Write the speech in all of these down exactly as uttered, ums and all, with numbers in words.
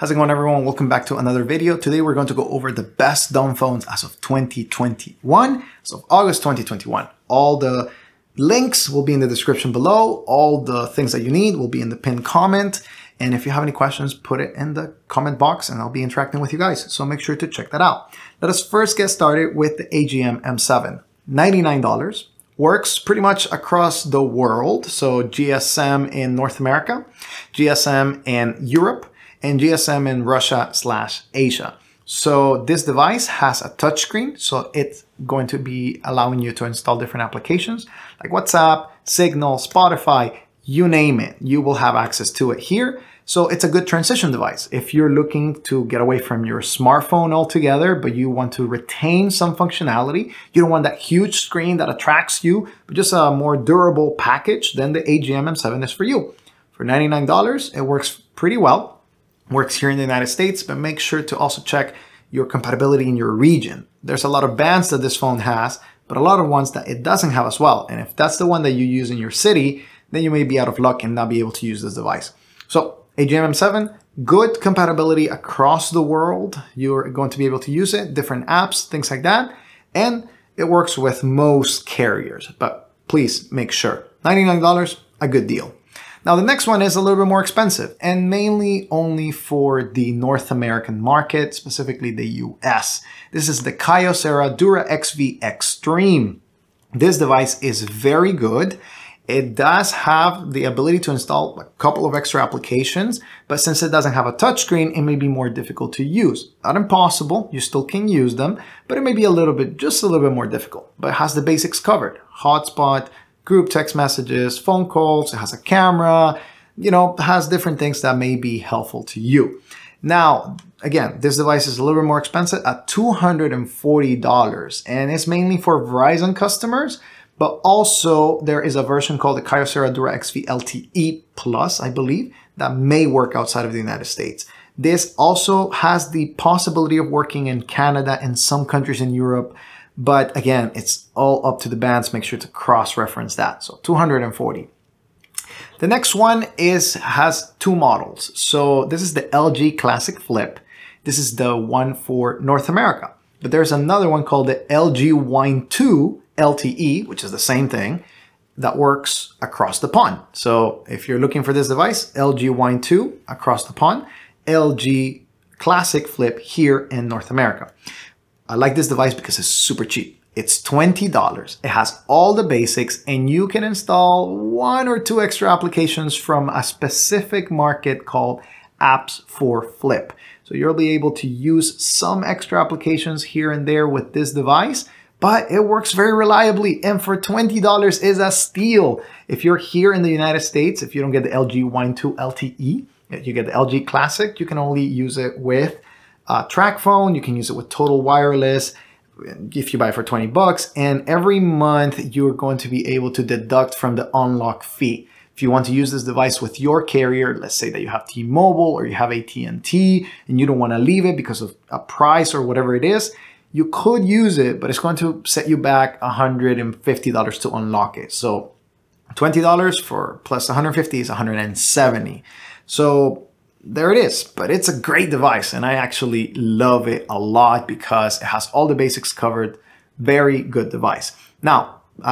How's it going, everyone? Welcome back to another video. Today we're going to go over the best dumb phones as of twenty twenty-one, as of August twenty twenty-one. All the links will be in the description below. All the things that you need will be in the pinned comment. And if you have any questions, put it in the comment box and I'll be interacting with you guys. So make sure to check that out. Let us first get started with the A G M M seven. ninety-nine dollars. Works pretty much across the world. So G S M in North America, G S M in Europe, and G S M in Russia slash Asia. So this device has a touchscreen, so it's going to be allowing you to install different applications like WhatsApp, Signal, Spotify, you name it, you will have access to it here. So it's a good transition device. If you're looking to get away from your smartphone altogether, but you want to retain some functionality, you don't want that huge screen that attracts you, but just a more durable package, then the A G M M seven is for you. For ninety-nine dollars, it works pretty well. Works here in the United States, but make sure to also check your compatibility in your region. There's a lot of bands that this phone has, but a lot of ones that it doesn't have as well. And if that's the one that you use in your city, then you may be out of luck and not be able to use this device. So A G M M seven, good compatibility across the world. You're going to be able to use it, different apps, things like that. And it works with most carriers, but please make sure. ninety-nine dollars, a good deal. Now the next one is a little bit more expensive and mainly only for the North American market, specifically the U S. This is the Kyocera DuraXV Extreme. This device is very good. It does have the ability to install a couple of extra applications, but since it doesn't have a touchscreen, it may be more difficult to use. Not impossible, you still can use them, but it may be a little bit, just a little bit more difficult, but it has the basics covered. Hotspot, group text messages, phone calls, it has a camera, you know, has different things that may be helpful to you. Now, again, this device is a little bit more expensive at two hundred forty dollars, and it's mainly for Verizon customers, but also there is a version called the Kyocera DuraXV L T E plus, I believe, that may work outside of the United States. This also has the possibility of working in Canada and some countries in Europe, but again, it's all up to the bands. Make sure to cross-reference that. So two hundred forty. The next one is has two models. So this is the L G Classic Flip. This is the one for North America. But there's another one called the L G Wine two L T E, which is the same thing, that works across the pond. So if you're looking for this device, L G Wine two across the pond, L G Classic Flip here in North America. I like this device because it's super cheap. It's twenty dollars. It has all the basics and you can install one or two extra applications from a specific market called Apps for Flip. So you'll be able to use some extra applications here and there with this device, but it works very reliably and for twenty dollars is a steal. If you're here in the United States, if you don't get the L G Wine two L T E, you get the L G Classic, you can only use it with Uh, track phone, you can use it with Total Wireless if you buy it for twenty bucks, and every month you're going to be able to deduct from the unlock fee. If you want to use this device with your carrier, let's say that you have T-Mobile or you have A T and T and you don't want to leave it because of a price or whatever it is, you could use it, but it's going to set you back one hundred fifty dollars to unlock it. So twenty dollars for plus one hundred fifty is one hundred seventy. So there it is, but it's a great device and I actually love it a lot because it has all the basics covered. Very good device. Now,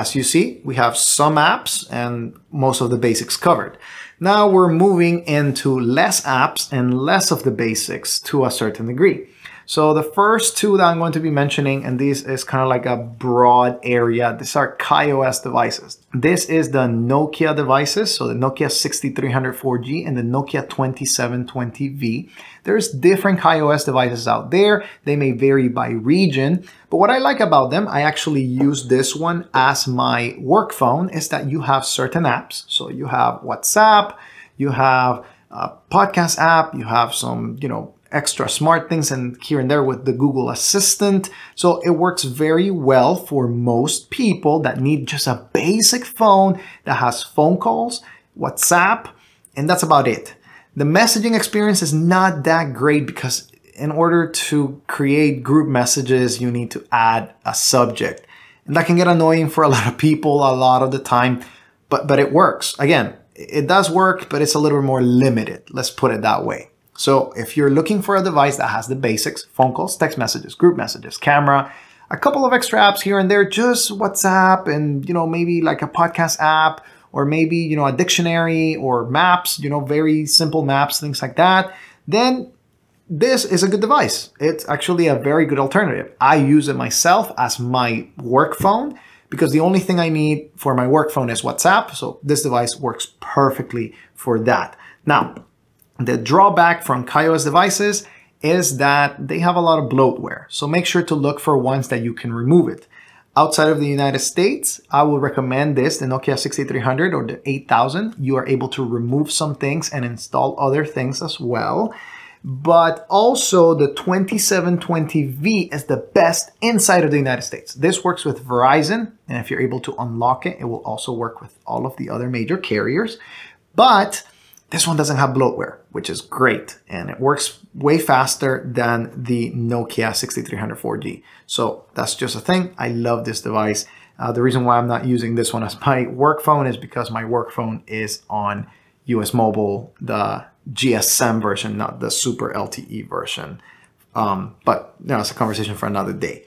as you see, we have some apps and most of the basics covered. Now we're moving into less apps and less of the basics to a certain degree. So the first two that I'm going to be mentioning, and these is kind of like a broad area, these are KaiOS devices. This is the Nokia devices, so the Nokia sixty-three hundred four G and the Nokia twenty-seven twenty V. There's different KaiOS devices out there. They may vary by region, but what I like about them, I actually use this one as my work phone, is that you have certain apps. So you have WhatsApp, you have a podcast app, you have some, you know, extra smart things and here and there with the Google Assistant. So it works very well for most people that need just a basic phone that has phone calls, WhatsApp, and that's about it. The messaging experience is not that great because in order to create group messages, you need to add a subject. And that can get annoying for a lot of people a lot of the time, but, but it works. Again, it does work, but it's a little more limited. Let's put it that way. So if you're looking for a device that has the basics, phone calls, text messages, group messages, camera, a couple of extra apps here and there, just WhatsApp and, you know, maybe like a podcast app, or maybe, you know, a dictionary or maps, you know, very simple maps, things like that, then this is a good device. It's actually a very good alternative. I use it myself as my work phone because the only thing I need for my work phone is WhatsApp. So this device works perfectly for that. Now, the drawback from KaiOS devices is that they have a lot of bloatware. So make sure to look for ones that you can remove it. Outside of the United States, I will recommend this, the Nokia sixty-three hundred or the eight thousand. You are able to remove some things and install other things as well. But also the twenty-seven twenty V is the best inside of the United States. This works with Verizon, and if you're able to unlock it, it will also work with all of the other major carriers. But this one doesn't have bloatware, which is great, and it works way faster than the Nokia sixty-three hundred four G. So that's just a thing. I love this device. Uh, the reason why I'm not using this one as my work phone is because my work phone is on U S Mobile, the G S M version, not the super L T E version. Um, but you know, it's a conversation for another day.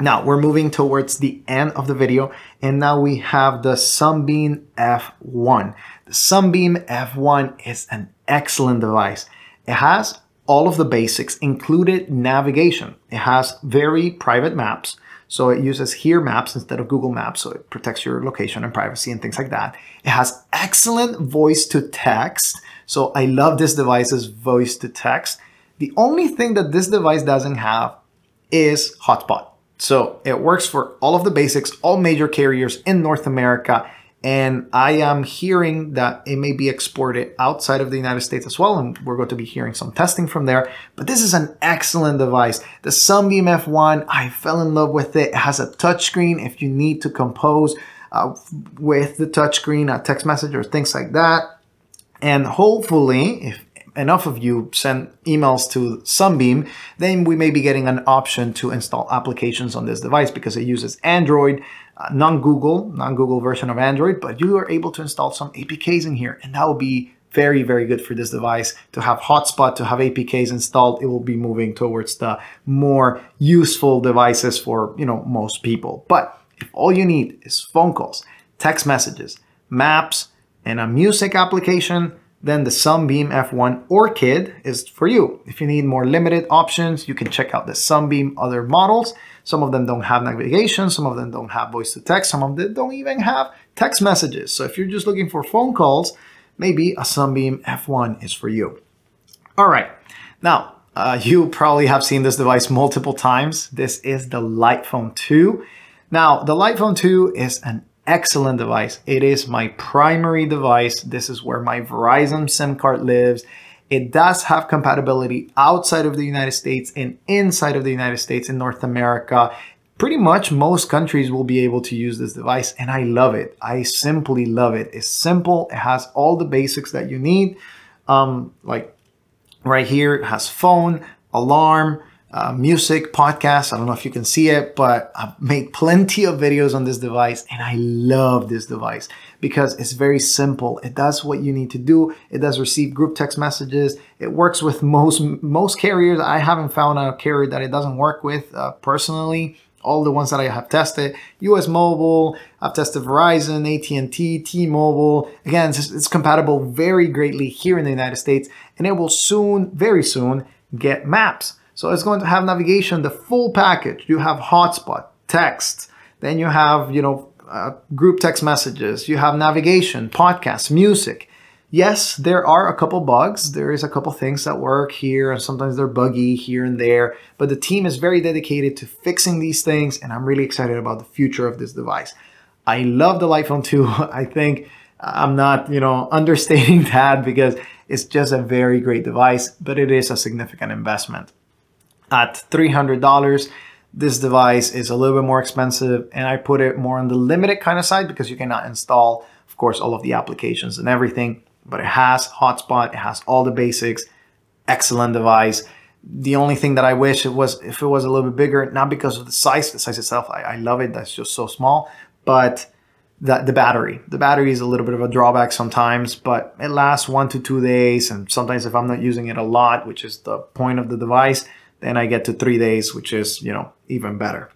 Now we're moving towards the end of the video, and now we have the Sunbeam F one. The Sunbeam F one is an excellent device. It has all of the basics, included navigation. It has very private maps. So it uses Here Maps instead of Google Maps, so it protects your location and privacy and things like that. It has excellent voice to text. So I love this device's voice to text. The only thing that this device doesn't have is hotspot. So it works for all of the basics, all major carriers in North America. And I am hearing that it may be exported outside of the United States as well. And we're going to be hearing some testing from there. But this is an excellent device. The Sunbeam F one, I fell in love with it. It has a touchscreen if you need to compose uh, with the touchscreen, a text message or things like that. And hopefully, if enough of you send emails to Sunbeam, then we may be getting an option to install applications on this device because it uses Android, uh, non-Google, non-Google version of Android, but you are able to install some A P Ks in here, and that will be very, very good for this device to have hotspot, to have A P Ks installed. It will be moving towards the more useful devices for, you know, most people. But if all you need is phone calls, text messages, maps, and a music application, then the Sunbeam F one Orchid is for you. If you need more limited options, you can check out the Sunbeam other models. Some of them don't have navigation, some of them don't have voice to text, some of them don't even have text messages. So if you're just looking for phone calls, maybe a Sunbeam F one is for you. All right, now uh, you probably have seen this device multiple times. This is the Light Phone two. Now the Light Phone two is an excellent device. It is my primary device. This is where my Verizon SIM card lives. It does have compatibility outside of the United States and inside of the United States in North America. Pretty much most countries will be able to use this device, and I love it. I simply love it. It's simple. It has all the basics that you need. Um, like right here, it has phone, alarm, Uh, music, podcasts. I don't know if you can see it, but I've made plenty of videos on this device, and I love this device because it's very simple. It does what you need to do. It does receive group text messages. It works with most most carriers. I haven't found a carrier that it doesn't work with uh, personally. All the ones that I have tested, U S Mobile, I've tested Verizon, A T and T, T-Mobile. Again, it's, it's compatible very greatly here in the United States, and it will soon, very soon, get maps. So it's going to have navigation, the full package. You have hotspot, text, then you have, you know, uh, group text messages, you have navigation, podcasts, music. Yes, there are a couple bugs. There is a couple things that work here, and sometimes they're buggy here and there, but the team is very dedicated to fixing these things, and I'm really excited about the future of this device. I love the Light Phone two. I think I'm not, you know, understating that because it's just a very great device, but it is a significant investment. At three hundred dollars, this device is a little bit more expensive, and I put it more on the limited kind of side because you cannot install, of course, all of the applications and everything, but it has hotspot, it has all the basics, excellent device. The only thing that I wish it was, if it was a little bit bigger, not because of the size, the size itself, I, I love it, that's just so small, but the, the battery. The battery is a little bit of a drawback sometimes, but it lasts one to two days. And sometimes if I'm not using it a lot, which is the point of the device, then I get to three days, which is, you know, even better.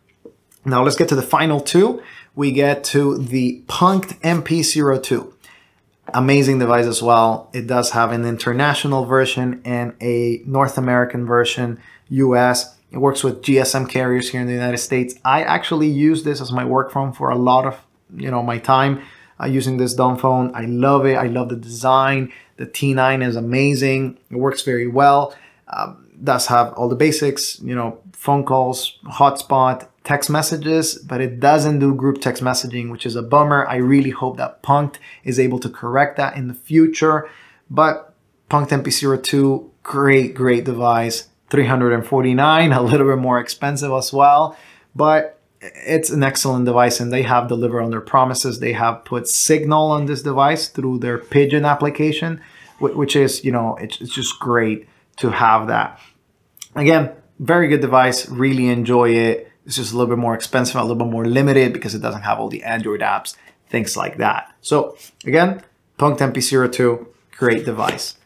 Now let's get to the final two. We get to the Punkt M P zero two. Amazing device as well. It does have an international version and a North American version, U S. It works with G S M carriers here in the United States. I actually use this as my work phone for a lot of, you know, my time uh, using this dumb phone. I love it. I love the design. The T nine is amazing. It works very well. Um, does have all the basics, you know, phone calls, hotspot, text messages, but it doesn't do group text messaging, which is a bummer. I really hope that Punkt is able to correct that in the future. But Punkt M P zero two, great, great device. three hundred forty-nine dollars, a little bit more expensive as well, but it's an excellent device and they have delivered on their promises. They have put signal on this device through their Pigeon application, which is, you know, it's just great to have that. Again, very good device, really enjoy it. It's just a little bit more expensive, a little bit more limited because it doesn't have all the Android apps, things like that. So again, Punkt M P zero two, great device.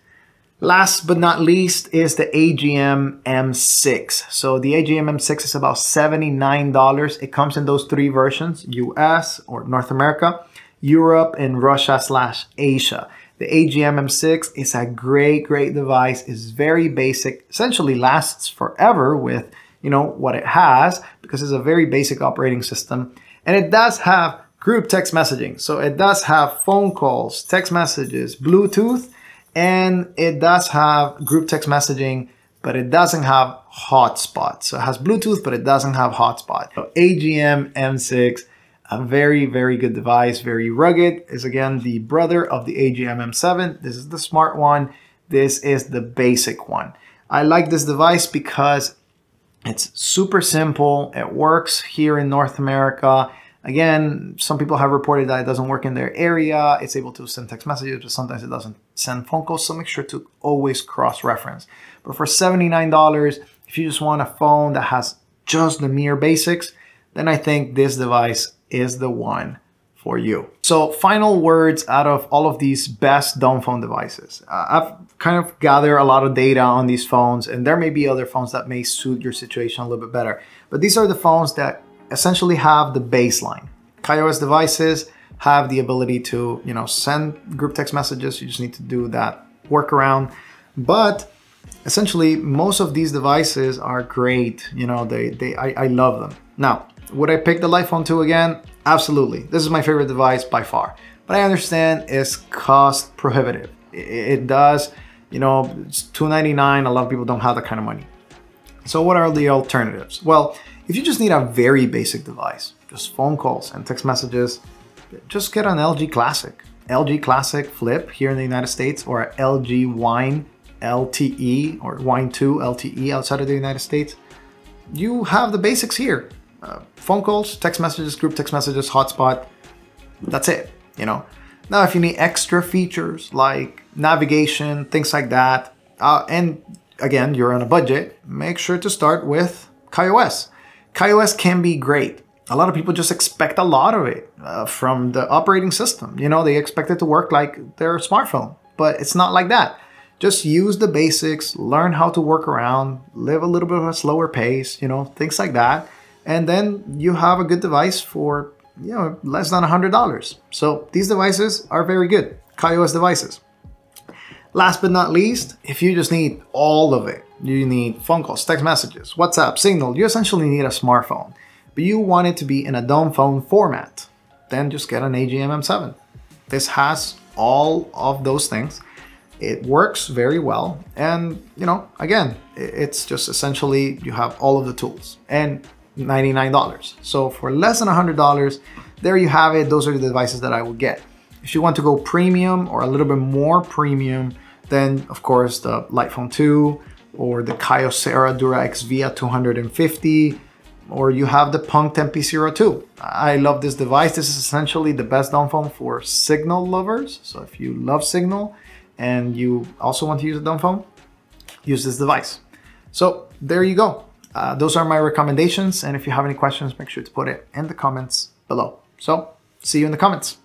Last but not least is the A G M M six. So the A G M M six is about seventy-nine dollars. It comes in those three versions, U S or North America, Europe, and Russia slash Asia. The A G M M six is a great, great device. It's very basic, essentially lasts forever with, you know, what it has because it's a very basic operating system. And it does have group text messaging. So it does have phone calls, text messages, Bluetooth, and it does have group text messaging, but it doesn't have hotspot. So it has Bluetooth, but it doesn't have hotspot. So A G M M six, a very, very good device, very rugged. Is again the brother of the A G M M seven. This is the smart one. This is the basic one. I like this device because it's super simple. It works here in North America. Again, some people have reported that it doesn't work in their area. It's able to send text messages, but sometimes it doesn't send phone calls. So make sure to always cross-reference. But for seventy-nine dollars, if you just want a phone that has just the mere basics, then I think this device is the one for you. So final words out of all of these best dumb phone devices. Uh, I've kind of gathered a lot of data on these phones, and there may be other phones that may suit your situation a little bit better. But these are the phones that essentially have the baseline. KaiOS devices have the ability to, you know, send group text messages. You just need to do that workaround. But essentially, most of these devices are great. You know, they, they I, I love them. Now, would I pick the Light Phone two again? Absolutely. This is my favorite device by far. But I understand it's cost prohibitive. It, it does, you know, it's two ninety-nine. A lot of people don't have that kind of money. So what are the alternatives? Well, if you just need a very basic device, just phone calls and text messages, just get an L G Classic. L G Classic Flip here in the United States, or an L G Wine L T E or Wine two L T E outside of the United States. You have the basics here. Uh, phone calls, text messages, group text messages, hotspot, that's it, you know. Now, if you need extra features like navigation, things like that, uh, and again, you're on a budget, make sure to start with KaiOS. KaiOS can be great. A lot of people just expect a lot of it uh, from the operating system. You know, they expect it to work like their smartphone, but it's not like that. Just use the basics, learn how to work around, live a little bit of a slower pace, you know, things like that. And then you have a good device for, you know, less than one hundred dollars. So these devices are very good, KaiOS devices. Last but not least, if you just need all of it, you need phone calls, text messages, WhatsApp, Signal, you essentially need a smartphone, but you want it to be in a dumb phone format, then just get an A G M M seven. This has all of those things. It works very well. And, you know, again, it's just essentially you have all of the tools and ninety-nine dollars. So for less than one hundred dollars, there you have it. Those are the devices that I would get. If you want to go premium or a little bit more premium, then of course the Light Phone two or the Kyocera DuraXV at two hundred fifty, or you have the Punkt M P zero two. I love this device. This is essentially the best dumb phone for Signal lovers. So if you love Signal and you also want to use a dumb phone, use this device. So there you go. Uh, those are my recommendations. And if you have any questions, make sure to put it in the comments below. So See you in the comments.